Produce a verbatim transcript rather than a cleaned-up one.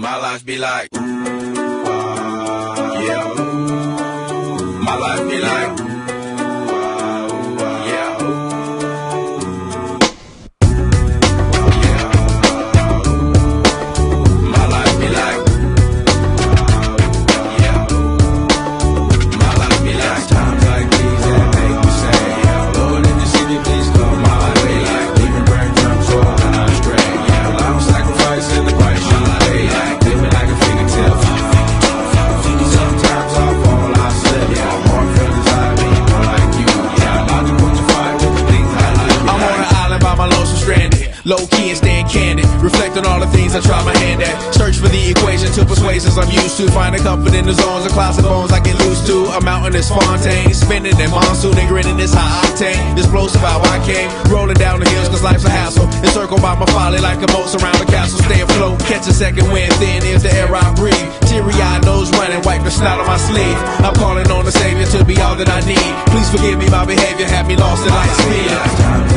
My life be like, ooh, ah, yeah, ooh. My life be like, ooh, ah, ooh, ah, yeah, ooh. Ooh, yeah, ooh. My life be like, ooh, ah, ooh, yeah, ooh. My life be like, times like these that make me say, yeah, Lord in the city, please come. My life be like, leaving brain drunk, so I'm not straight. Yeah, long sacrifice in the price. My life be like. Low-key and staying candid, reflect on all the things I try my hand at. Search for the equation to persuasions I'm used to. Finding comfort in the zones of clouds of bones I get loose to. A mountain is Fontaine, spinning in monsoon and grinning is high octane. Explosive how I came, rolling down the hills cause life's a hassle. Encircled by my folly like a moat around the castle. Stay afloat, catch a second wind, thin is the air I breathe. Teary-eyed, nose running, wipe the snout on my sleeve. I'm calling on the Savior to be all that I need. Please forgive me, my behavior had me lost at light speed.